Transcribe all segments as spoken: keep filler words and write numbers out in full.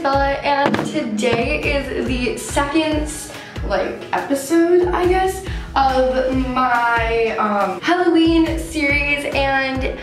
is Bella, and today is the second, like, episode, I guess, of my um, Halloween series, and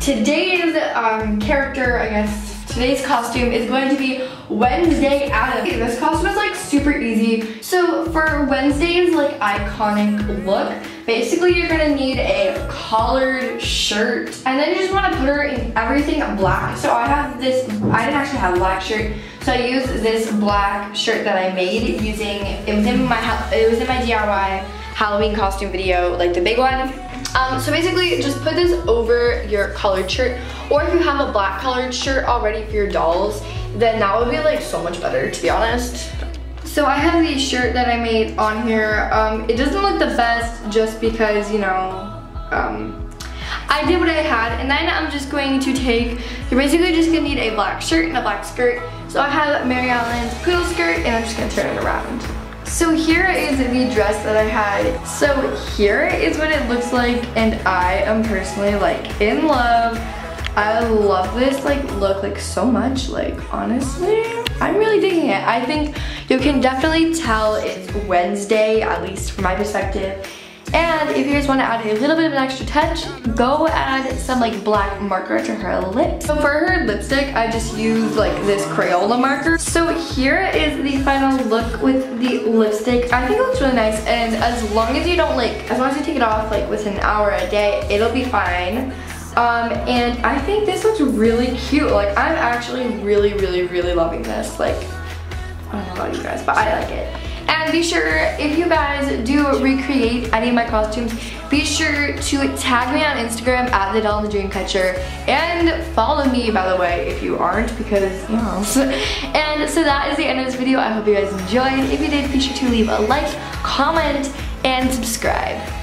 today's um, character, I guess, today's costume is going to be Wednesday Addams. This costume is, like, super easy. So for Wednesday's, like, iconic look, basically you're gonna need a collared shirt, and then you just wanna put her in everything black. So I have this, I didn't actually have a black shirt, so I used this black shirt that I made using, it was in my, it was in my D I Y Halloween costume video, like the big one. Um, so basically, just put this over your collared shirt, or if you have a black collared shirt already for your dolls, then that would be like so much better, to be honest. So I have the shirt that I made on here. Um, it doesn't look the best just because, you know, um, I did what I had, and then I'm just going to take, you're basically just gonna need a black shirt and a black skirt. So I have Mary Ellen's poodle skirt, and I'm just gonna turn it around. So here is the dress that I had. So here is what it looks like, and I am personally, like, in love. I love this, like, look, like, so much. Like, honestly, I'm really digging it. I think you can definitely tell it's Wednesday, at least from my perspective. And if you guys want to add a little bit of an extra touch, go add some, like, black marker to her lips. So for her lipstick, I just used, like, this Crayola marker. So here is the final look with the lipstick. I think it looks really nice, and as long as you don't, like, as long as you take it off, like, within an hour a day, it'll be fine. Um, and I think this looks really cute. Like, I'm actually really, really, really loving this. Like, I don't know about you guys, but I like it. And be sure, if you guys do recreate any of my costumes, be sure to tag me on Instagram at The Doll And The Dreamcatcher, and follow me, by the way, if you aren't, because, you know. And so that is the end of this video. I hope you guys enjoyed. If you did, be sure to leave a like, comment, and subscribe.